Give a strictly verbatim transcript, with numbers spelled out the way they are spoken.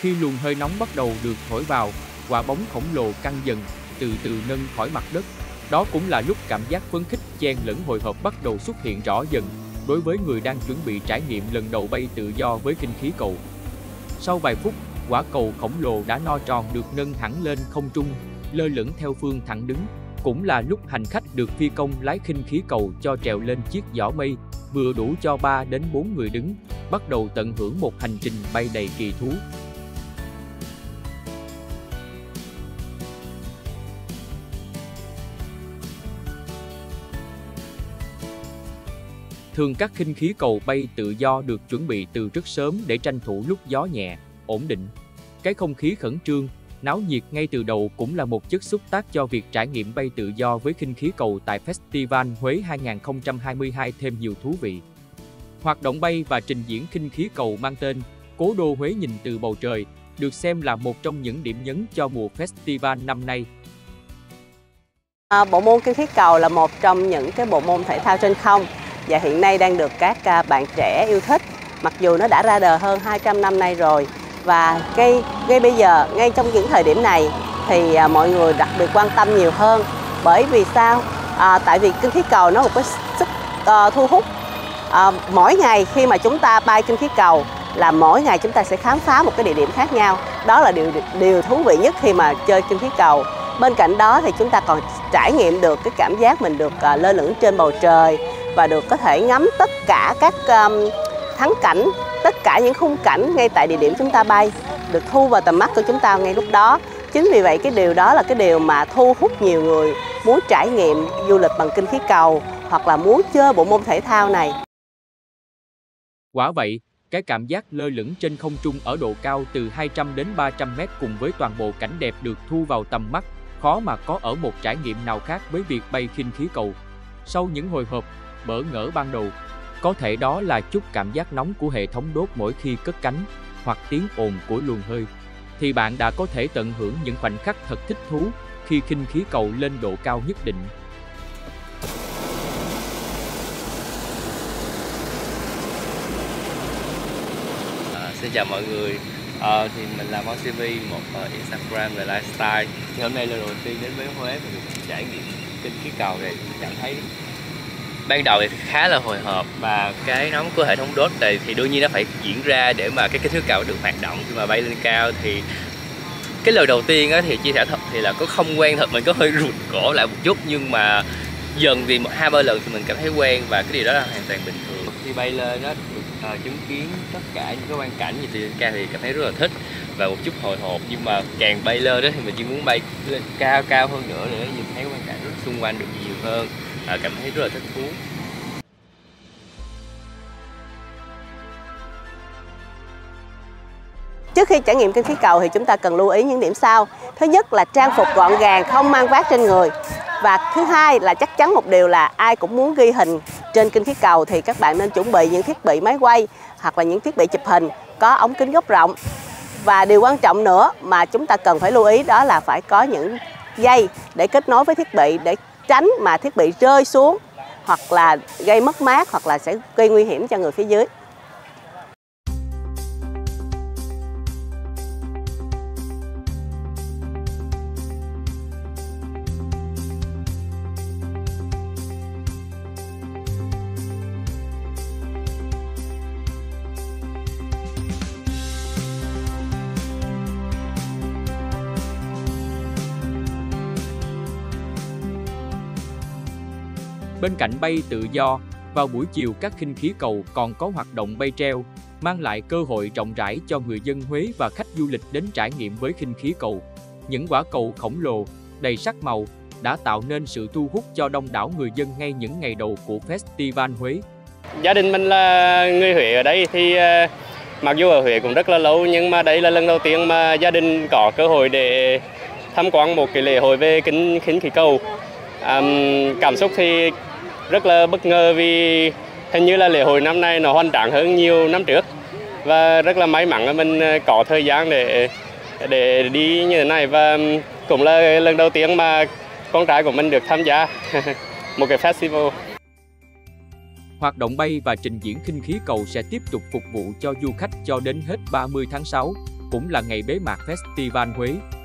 Khi luồng hơi nóng bắt đầu được thổi vào, quả bóng khổng lồ căng dần, từ từ nâng khỏi mặt đất. Đó cũng là lúc cảm giác phấn khích chen lẫn hồi hộp bắt đầu xuất hiện rõ dần đối với người đang chuẩn bị trải nghiệm lần đầu bay tự do với khinh khí cầu. Sau vài phút, quả cầu khổng lồ đã no tròn được nâng hẳn lên không trung, lơ lửng theo phương thẳng đứng. Cũng là lúc hành khách được phi công lái khinh khí cầu cho trèo lên chiếc giỏ mây, vừa đủ cho ba đến bốn người đứng, bắt đầu tận hưởng một hành trình bay đầy kỳ thú. Thường các khinh khí cầu bay tự do được chuẩn bị từ rất sớm để tranh thủ lúc gió nhẹ, ổn định. Cái không khí khẩn trương, náo nhiệt ngay từ đầu cũng là một chất xúc tác cho việc trải nghiệm bay tự do với khinh khí cầu tại Festival Huế hai không hai hai thêm nhiều thú vị. Hoạt động bay và trình diễn khinh khí cầu mang tên Cố Đô Huế Nhìn Từ Bầu Trời được xem là một trong những điểm nhấn cho mùa Festival năm nay. À, bộ môn khinh khí cầu là một trong những cái bộ môn thể thao trên không và hiện nay đang được các bạn trẻ yêu thích, mặc dù nó đã ra đời hơn hai trăm năm nay rồi. Và ngay, ngay bây giờ, ngay trong những thời điểm này thì à, mọi người đặc biệt quan tâm nhiều hơn. Bởi vì sao? À, tại vì khinh khí cầu nó một cái sức à, thu hút. À, mỗi ngày khi mà chúng ta bay khinh khí cầu là mỗi ngày chúng ta sẽ khám phá một cái địa điểm khác nhau. Đó là điều, điều thú vị nhất khi mà chơi khinh khí cầu. Bên cạnh đó thì chúng ta còn trải nghiệm được cái cảm giác mình được à, lơ lửng trên bầu trời và được có thể ngắm tất cả các um, thắng cảnh, tất cả những khung cảnh ngay tại địa điểm chúng ta bay được thu vào tầm mắt của chúng ta ngay lúc đó. Chính vì vậy cái điều đó là cái điều mà thu hút nhiều người muốn trải nghiệm du lịch bằng khinh khí cầu hoặc là muốn chơi bộ môn thể thao này. Quả vậy, cái cảm giác lơ lửng trên không trung ở độ cao từ hai trăm đến ba trăm mét cùng với toàn bộ cảnh đẹp được thu vào tầm mắt, khó mà có ở một trải nghiệm nào khác với việc bay khinh khí cầu. Sau những hồi hộp, bỡ ngỡ ban đầu, có thể đó là chút cảm giác nóng của hệ thống đốt mỗi khi cất cánh, hoặc tiếng ồn của luồng hơi, thì bạn đã có thể tận hưởng những khoảnh khắc thật thích thú khi khinh khí cầu lên độ cao nhất định. À, xin chào mọi người, à, thì mình là Maxi ti vi, một uh, Instagram về lifestyle. Thì hôm nay là lần đầu tiên đến với Huế và được trải nghiệm khinh khí cầu này, cảm thấy ban đầu thì khá là hồi hộp và cái nóng của hệ thống đốt này thì đương nhiên nó phải diễn ra để mà cái khinh khí cầu được hoạt động khi mà bay lên cao. Thì cái lời đầu tiên á, thì chia sẻ thật thì là có không quen thật, mình có hơi rụt cổ lại một chút, nhưng mà dần thì một hai ba lần thì mình cảm thấy quen và cái điều đó là hoàn toàn bình thường. Khi bay lên đó được à, chứng kiến tất cả những cái quan cảnh gì từ cao thì cảm thấy rất là thích và một chút hồi hộp, nhưng mà càng bay lên đó thì mình chỉ muốn bay lên cao cao hơn nữa để nhìn thấy quan cảnh xung quanh được nhiều hơn. À, cảm thấy rất là thích thú. Trước khi trải nghiệm khinh khí cầu thì chúng ta cần lưu ý những điểm sau. Thứ nhất là trang phục gọn gàng, không mang vác trên người. Và thứ hai là chắc chắn một điều là ai cũng muốn ghi hình trên khinh khí cầu thì các bạn nên chuẩn bị những thiết bị máy quay hoặc là những thiết bị chụp hình có ống kính góc rộng. Và điều quan trọng nữa mà chúng ta cần phải lưu ý đó là phải có những dây để kết nối với thiết bị để tránh mà thiết bị rơi xuống hoặc là gây mất mát hoặc là sẽ gây nguy hiểm cho người phía dưới. Bên cạnh bay tự do, vào buổi chiều các khinh khí cầu còn có hoạt động bay treo, mang lại cơ hội rộng rãi cho người dân Huế và khách du lịch đến trải nghiệm với khinh khí cầu. Những quả cầu khổng lồ, đầy sắc màu đã tạo nên sự thu hút cho đông đảo người dân ngay những ngày đầu của Festival Huế. Gia đình mình là người Huế ở đây thì mặc dù ở Huế cũng rất là lâu nhưng mà đây là lần đầu tiên mà gia đình có cơ hội để tham quan một cái lễ hội về khinh khinh khí cầu. À, cảm xúc thì rất là bất ngờ vì hình như là lễ hội năm nay nó hoành tráng hơn nhiều năm trước và rất là may mắn là mình có thời gian để để đi như thế này và cũng là lần đầu tiên mà con trai của mình được tham gia một cái festival. Hoạt động bay và trình diễn khinh khí cầu sẽ tiếp tục phục vụ cho du khách cho đến hết ba mươi tháng sáu cũng là ngày bế mạc Festival Huế